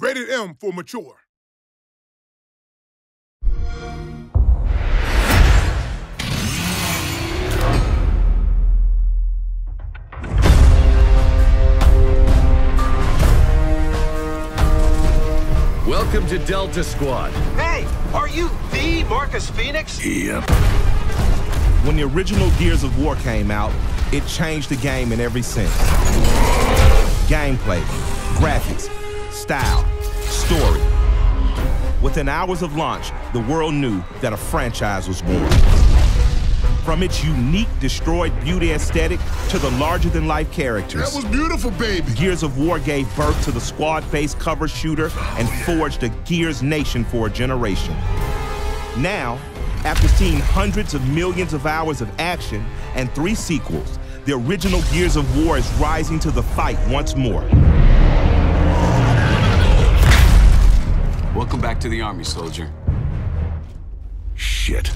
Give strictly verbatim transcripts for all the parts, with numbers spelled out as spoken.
Rated M for mature. Welcome to Delta Squad. Hey, are you the Marcus Fenix? Yep. When the original Gears of War came out, it changed the game in every sense. Gameplay, graphics, style, story. Within hours of launch, the world knew that a franchise was born. From its unique destroyed beauty aesthetic to the larger-than-life characters. That was beautiful, baby. Gears of War gave birth to the squad-based cover shooter and forged a Gears nation for a generation. Now, after seeing hundreds of millions of hours of action and three sequels, the original Gears of War is rising to the fight once more. Welcome back to the Army, soldier. Shit.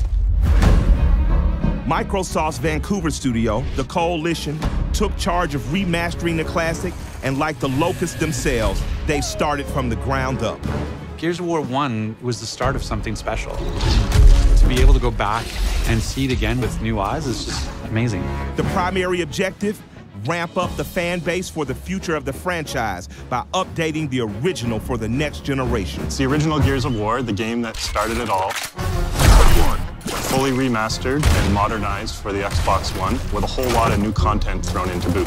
Microsoft's Vancouver studio, The Coalition, took charge of remastering the classic, and like the Locusts themselves, they started from the ground up. Gears of War one was the start of something special. To be able to go back and see it again with new eyes is just amazing. The primary objective? Ramp up the fan base for the future of the franchise by updating the original for the next generation. It's the original Gears of War, the game that started it all. Fully remastered and modernized for the Xbox One, with a whole lot of new content thrown into boot.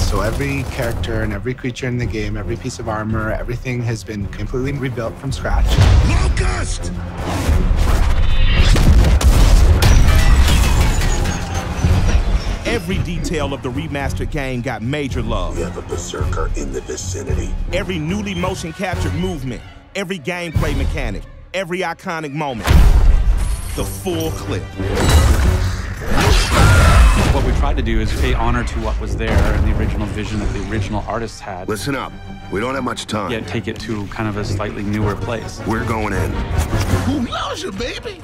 So every character and every creature in the game, every piece of armor, everything has been completely rebuilt from scratch. Locust! Every detail of the remastered game got major love. We have a berserker in the vicinity. Every newly motion captured movement, every gameplay mechanic, every iconic moment. The full clip. What we tried to do is pay honor to what was there and the original vision that the original artists had. Listen up, we don't have much time. Yet take it to kind of a slightly newer place. We're going in. Who loves you, baby?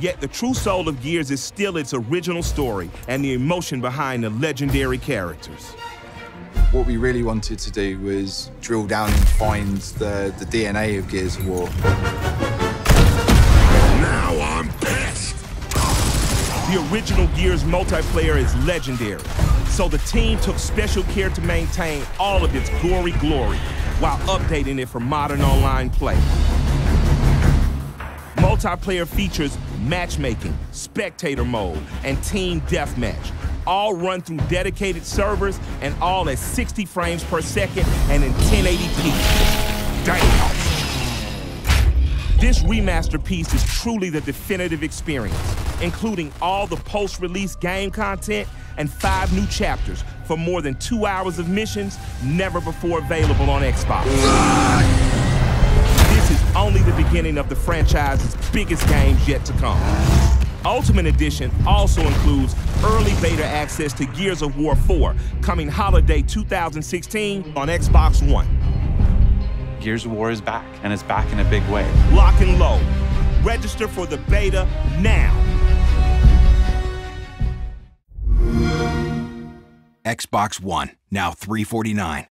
Yet the true soul of Gears is still its original story and the emotion behind the legendary characters. What we really wanted to do was drill down and find the, the D N A of Gears of War. Now I'm pissed! The original Gears multiplayer is legendary, so the team took special care to maintain all of its gory glory while updating it for modern online play. Multiplayer features matchmaking, spectator mode, and team deathmatch, all run through dedicated servers and all at sixty frames per second and in ten eighty p. Damn! This remaster piece is truly the definitive experience, including all the post-release game content and five new chapters for more than two hours of missions never before available on Xbox. Ah! This is only the beginning of the franchise's biggest games yet to come. Ultimate Edition also includes early beta access to Gears of War four, coming holiday two thousand sixteen on Xbox One. Gears of War is back, and it's back in a big way. Lock and load. Register for the beta now. Xbox One, now three forty-nine.